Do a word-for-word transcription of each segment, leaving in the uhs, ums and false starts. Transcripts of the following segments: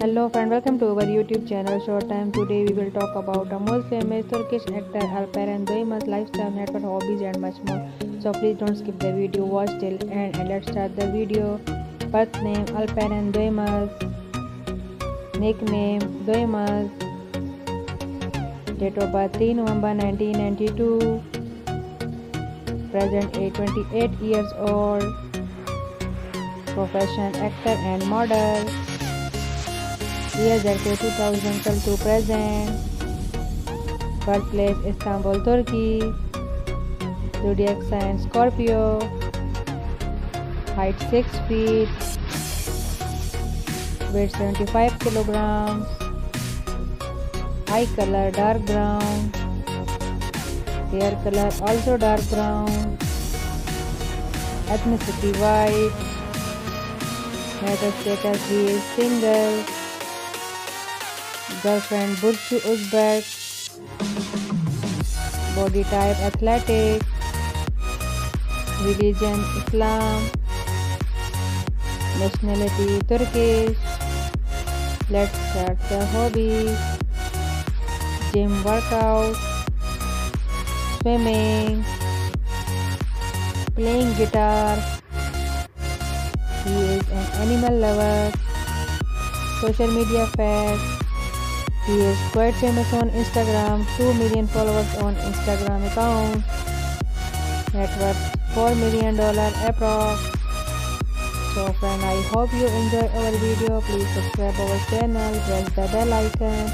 Hello friend, welcome to our YouTube channel Showtime. Today we will talk about the most famous Turkish actor Alperen Duymaz lifestyle, network, hobbies and much more. So please don't skip the video, watch till end and let's start the video. Birth name Alperen Duymaz, nickname Duymaz, date of birth three November nineteen ninety-two, present age twenty-eight years old, profession actor and model. Years two thousand till to present. Birthplace Istanbul, Turkey. Zodiac sign Scorpio. Height six feet. Weight seventy-five kilograms. Eye color dark brown. Hair color also dark brown. Ethnicity white. Marital status he is single. Girlfriend Burcu Özberk. Body type athletic. Religion Islam. Nationality Turkish. Let's start the hobbies. Gym workout, swimming, playing guitar. He is an animal lover. Social media facts. He is quite famous on Instagram, two million followers on Instagram account. Net worth four million dollars approx. So friend, I hope you enjoy our video. Please subscribe our channel, press the bell icon,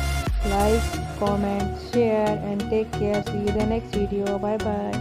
like, comment, share and take care. See you in the next video. Bye bye.